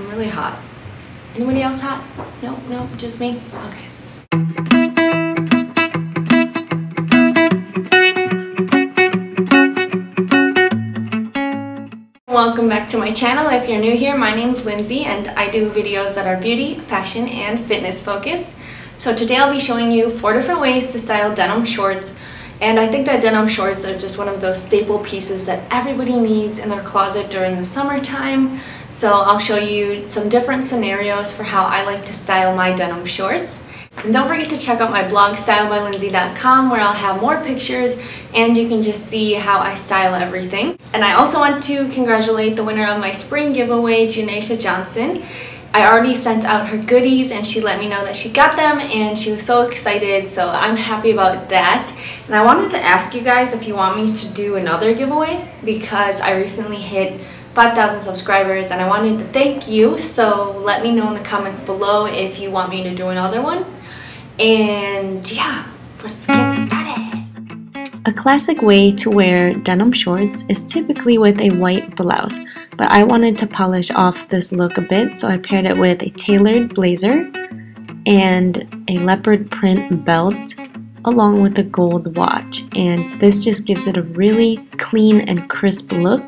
I'm really hot. Anybody else hot? No, no, just me? Okay. Welcome back to my channel. If you're new here, my name's Lynsee and I do videos that are beauty, fashion, and fitness focused. So today I'll be showing you 4 different ways to style denim shorts. And I think that denim shorts are just one of those staple pieces that everybody needs in their closet during the summertime. So I'll show you some different scenarios for how I like to style my denim shorts. And don't forget to check out my blog, stylebylynsee.com, where I'll have more pictures and you can just see how I style everything. And I also want to congratulate the winner of my spring giveaway, Junaisha Johnson. I already sent out her goodies and she let me know that she got them and she was so excited, so I'm happy about that. And I wanted to ask you guys if you want me to do another giveaway because I recently hit 5,000 subscribers and I wanted to thank you, so let me know in the comments below if you want me to do another one. And yeah, let's get started. A classic way to wear denim shorts is typically with a white blouse, but I wanted to polish off this look a bit, so I paired it with a tailored blazer and a leopard print belt along with a gold watch, and this just gives it a really clean and crisp look,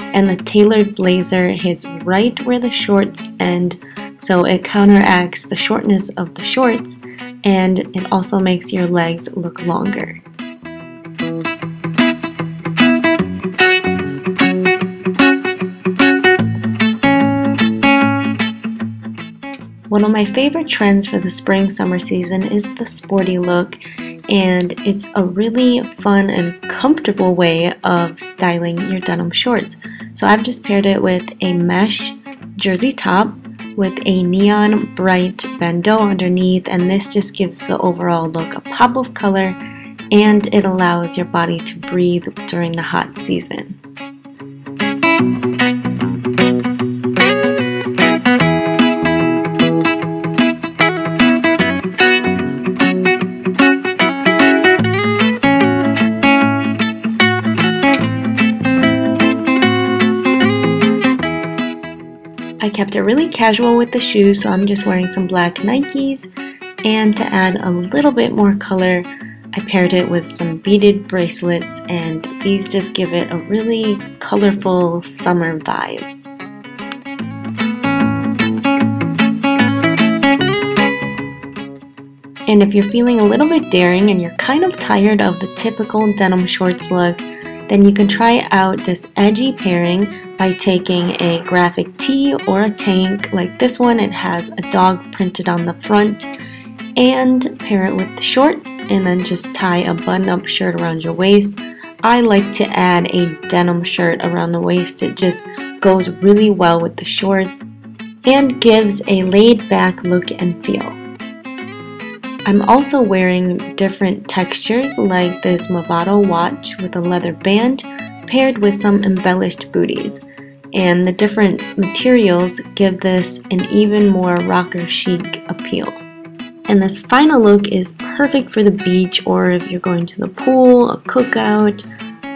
and the tailored blazer hits right where the shorts end, so it counteracts the shortness of the shorts and it also makes your legs look longer. One of my favorite trends for the spring-summer season is the sporty look, and it's a really fun and comfortable way of styling your denim shorts. So I've just paired it with a mesh jersey top with a neon bright bandeau underneath, and this just gives the overall look a pop of color and it allows your body to breathe during the hot season. I kept it really casual with the shoes, so I'm just wearing some black Nikes, and to add a little bit more color I paired it with some beaded bracelets, and these just give it a really colorful summer vibe. And if you're feeling a little bit daring and you're kind of tired of the typical denim shorts look, then you can try out this edgy pairing by taking a graphic tee or a tank like this one. It has a dog printed on the front, and pair it with the shorts and then just tie a button-up shirt around your waist. I like to add a denim shirt around the waist. It just goes really well with the shorts and gives a laid-back look and feel. I'm also wearing different textures like this Movado watch with a leather band paired with some embellished booties, and the different materials give this an even more rocker chic appeal. And this final look is perfect for the beach, or if you're going to the pool, a cookout,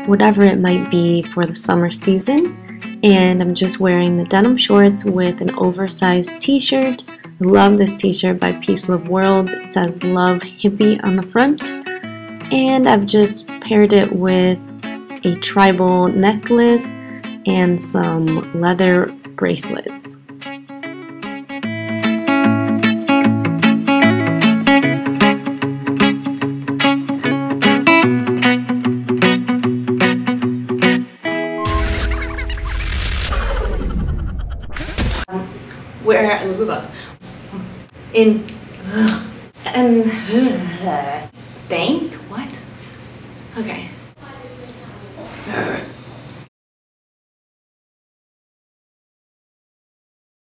whatever it might be for the summer season. And I'm just wearing the denim shorts with an oversized t-shirt. I love this t-shirt by Peace Love World. It says "Love Hippie" on the front, and I've just paired it with a tribal necklace and some leather bracelets. We're in bank? What? Okay.